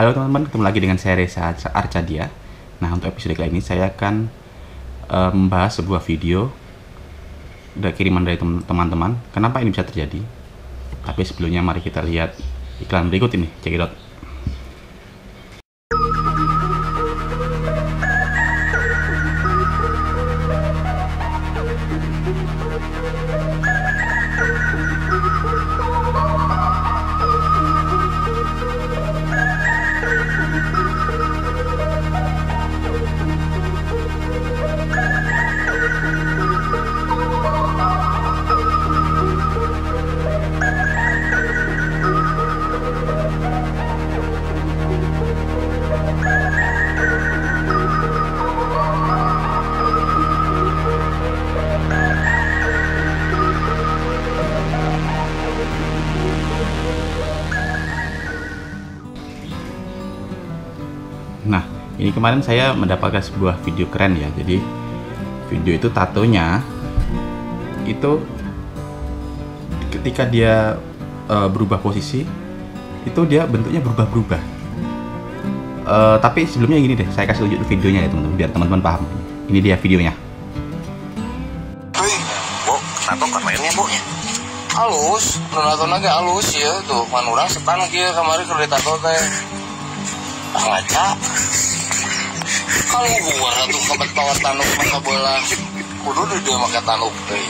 Halo teman-teman, ketemu lagi dengan saya Reza Arcadia. Nah, untuk episode kali ini saya akan membahas sebuah video dari kiriman dari teman-teman. Kenapa ini bisa terjadi? Tapi sebelumnya mari kita lihat iklan berikut ini. Check it out. Nah, ini kemarin saya mendapatkan sebuah video keren ya. Jadi video itu tatonya itu ketika dia berubah posisi itu dia bentuknya berubah-berubah. Tapi sebelumnya gini deh, saya kasih tunjuk videonya ya teman-teman, biar teman-teman paham. Ini dia videonya. Bu, tato kan mainnya bu ya? Halus, tato-nya agak halus ya tuh. Manurang setan dia kemarin udah tato kayak ngaca kalau gua ratu kebetawar tanuk maka bola kudu dia maka tanuk deh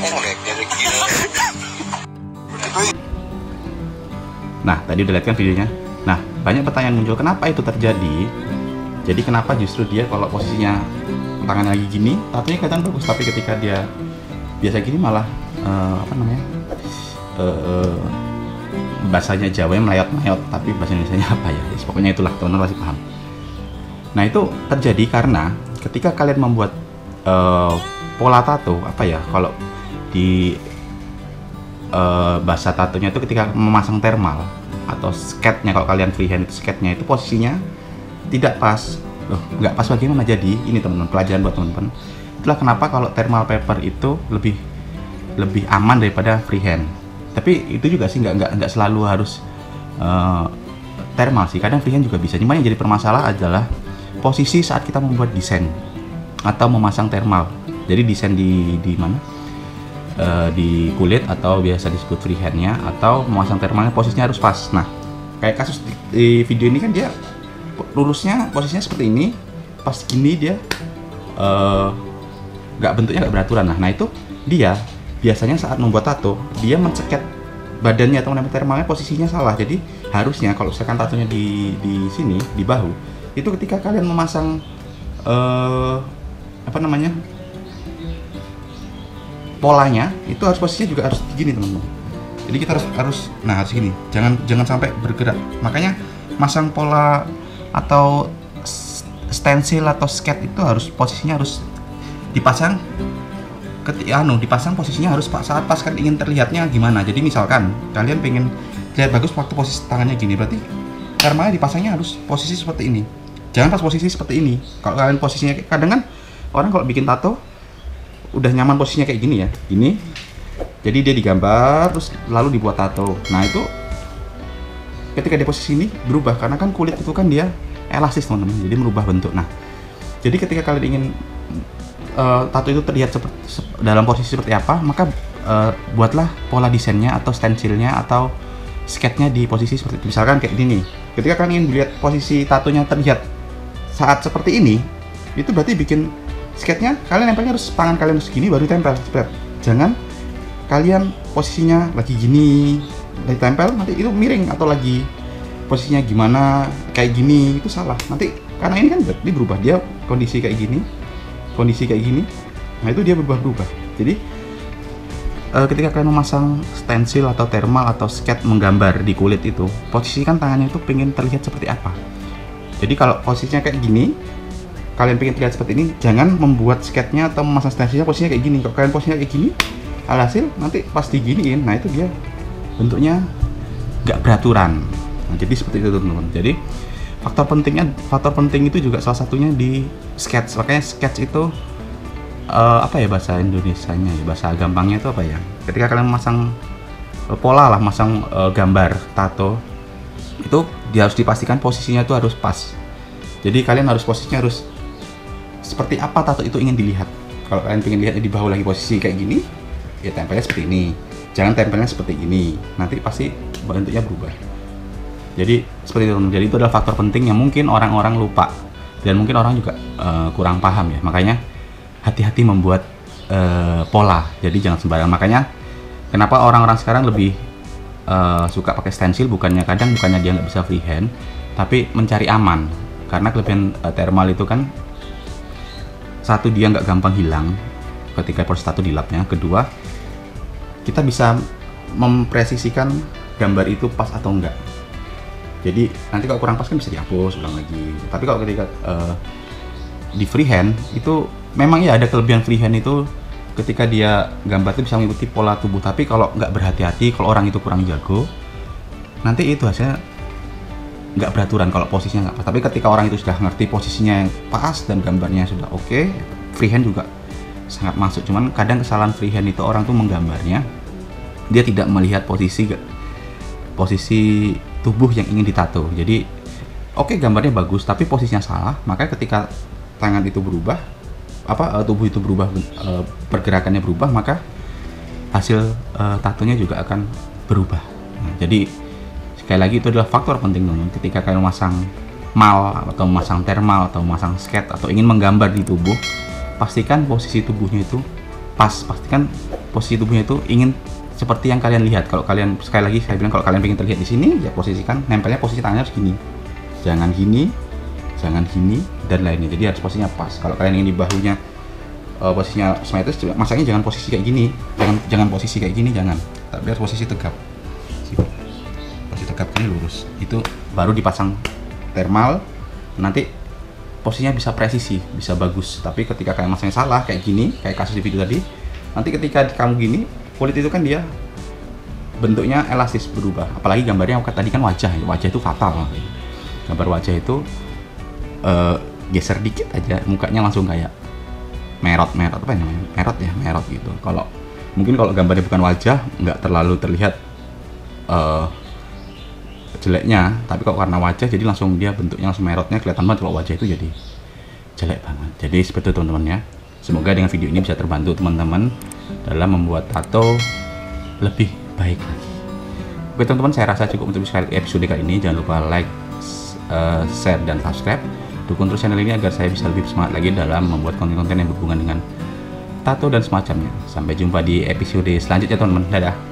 enggak dari kira. Nah, tadi udah lihat kan videonya. Nah, banyak pertanyaan muncul, kenapa itu terjadi? Jadi kenapa justru dia kalau posisinya tangan lagi gini tatonya kelihatan bagus, tapi ketika dia biasa gini malah bahasanya Jawa yang melayot-melayot, tapi bahasa Indonesia apa ya? Pokoknya itulah, teman-teman pasti paham. Nah, itu terjadi karena ketika kalian membuat pola tato, apa ya? Kalau di bahasa tatonya itu ketika memasang thermal atau sketnya, kalau kalian freehand itu sketnya itu posisinya tidak pas. Loh, nggak pas bagaimana? Jadi ini teman-teman, pelajaran buat teman-teman. Itulah kenapa kalau thermal paper itu lebih aman daripada freehand. Tapi itu juga sih nggak selalu harus thermal sih, kadang freehand juga bisa. Cuma yang jadi permasalahan adalah posisi saat kita membuat desain atau memasang thermal. Jadi desain di mana, di kulit atau biasa disebut freehandnya, atau memasang thermalnya posisinya harus pas. Nah, kayak kasus di video ini kan dia lurusnya posisinya seperti ini, pas gini dia bentuknya nggak beraturan. Nah itu dia biasanya saat membuat tato, dia menceket badannya atau menempel thermalnya posisinya salah. Jadi harusnya kalau misalkan tatonya di sini, di bahu, itu ketika kalian memasang polanya, itu harus posisinya juga harus gini teman-teman. Jadi kita harus gini, jangan sampai bergerak. Makanya masang pola atau stensil atau sketch itu harus posisinya harus dipasang. Dipasang posisinya harus saat pas kan ingin terlihatnya gimana. Jadi misalkan kalian pengen terlihat bagus waktu posisi tangannya gini, berarti thermalnya dipasangnya harus posisi seperti ini, jangan pas posisi seperti ini. Kalau kalian posisinya, kadang kan orang kalau bikin tato udah nyaman posisinya kayak gini ya, ini jadi dia digambar terus lalu dibuat tato. Nah itu ketika dia posisi ini berubah, karena kan kulit itu kan dia elastis teman-teman, jadi merubah bentuk. Nah jadi ketika kalian ingin tato itu terlihat dalam posisi seperti apa, maka buatlah pola desainnya atau stensilnya atau sketnya di posisi seperti itu. Misalkan kayak ini nih, ketika kalian ingin melihat posisi tatonya terlihat saat seperti ini, itu berarti bikin sketnya kalian nempelnya harus tangan kalian segini baru tempel, jangan kalian posisinya lagi gini ditempel nanti itu miring, atau lagi posisinya gimana kayak gini, itu salah nanti, karena ini kan berarti berubah dia kondisi kayak gini, kondisi kayak gini. Nah itu dia berubah-ubah. Jadi ketika kalian memasang stensil atau thermal atau sketch menggambar di kulit itu, posisikan tangannya itu pengen terlihat seperti apa. Jadi kalau posisinya kayak gini, kalian pengen terlihat seperti ini, jangan membuat sketchnya atau memasang stensilnya posisinya kayak gini. Kalau kalian posisinya kayak gini, alhasil nanti pas diginiin, nah itu dia bentuknya nggak beraturan. Nah, jadi seperti itu teman-teman. Jadi faktor penting itu juga salah satunya di sketch. Makanya sketch itu apa ya bahasa Indonesianya, bahasa gampangnya itu apa ya, ketika kalian masang pola lah, masang gambar tato itu dia harus dipastikan posisinya itu harus pas. Jadi kalian harus posisinya harus seperti apa tato itu ingin dilihat. Kalau kalian ingin lihat di bahu lagi posisi kayak gini, ya tempelnya seperti ini. Jangan tempelnya seperti ini, nanti pasti bentuknya berubah. Jadi seperti itu. Jadi itu adalah faktor penting yang mungkin orang-orang lupa dan mungkin orang juga kurang paham ya. Makanya hati-hati membuat pola. Jadi jangan sembarangan. Makanya kenapa orang-orang sekarang lebih suka pakai stensil, bukannya dia nggak bisa freehand, tapi mencari aman. Karena kelebihan thermal itu kan satu, dia nggak gampang hilang ketika proses tato di labnya. Kedua, kita bisa mempresisikan gambar itu pas atau enggak. Jadi nanti kalau kurang pas kan bisa dihapus ulang lagi. Tapi kalau ketika di freehand itu memang ya ada kelebihan freehand itu ketika dia gambar itu bisa mengikuti pola tubuh. Tapi kalau nggak berhati-hati, kalau orang itu kurang jago, nanti itu hasilnya nggak beraturan kalau posisinya nggak pas. Tapi ketika orang itu sudah ngerti posisinya yang pas dan gambarnya sudah oke, freehand juga sangat masuk. Cuman kadang kesalahan freehand itu orang tuh menggambarnya dia tidak melihat posisi tubuh yang ingin ditato. Jadi oke, gambarnya bagus tapi posisinya salah, maka ketika tangan itu berubah, tubuh itu berubah, pergerakannya berubah, maka hasil tatonya juga akan berubah. Nah, jadi sekali lagi itu adalah faktor penting teman-teman. Ketika kalian masang mal atau masang thermal atau masang skate atau ingin menggambar di tubuh, pastikan posisi tubuhnya itu pas, pastikan posisi tubuhnya itu ingin seperti yang kalian lihat. Kalau kalian, sekali lagi saya bilang, kalau kalian ingin terlihat di sini, ya posisikan nempelnya, posisi tangannya harus gini, jangan gini, jangan gini, dan lainnya. Jadi harus posisinya pas. Kalau kalian ingin di bahunya posisinya simetris, masaknya jangan posisi kayak gini, jangan posisi kayak gini, jangan, tapi harus posisi tegap, posisi tegap ini lurus. Itu baru dipasang thermal, nanti posisinya bisa presisi, bisa bagus. Tapi ketika kalian masangnya salah kayak gini, kayak kasus di video tadi, nanti ketika kamu gini, kulit itu kan dia bentuknya elastis, berubah. Apalagi gambarnya tadi kan wajah, wajah itu fatal. Gambar wajah itu geser dikit aja mukanya langsung kayak merot, apa namanya, merot gitu. Kalau mungkin kalau gambarnya bukan wajah nggak terlalu terlihat jeleknya, tapi kok karena wajah jadi langsung dia bentuknya langsung merotnya kelihatan banget. Kalau wajah itu jadi jelek banget. Jadi seperti itu teman-teman ya. Semoga dengan video ini bisa terbantu teman-teman dalam membuat tato lebih baik lagi. Oke teman-teman, saya rasa cukup untuk episode kali ini. Jangan lupa like, share, dan subscribe. Dukung terus channel ini agar saya bisa lebih semangat lagi dalam membuat konten-konten yang berhubungan dengan tato dan semacamnya. Sampai jumpa di episode selanjutnya teman-teman. Dadah.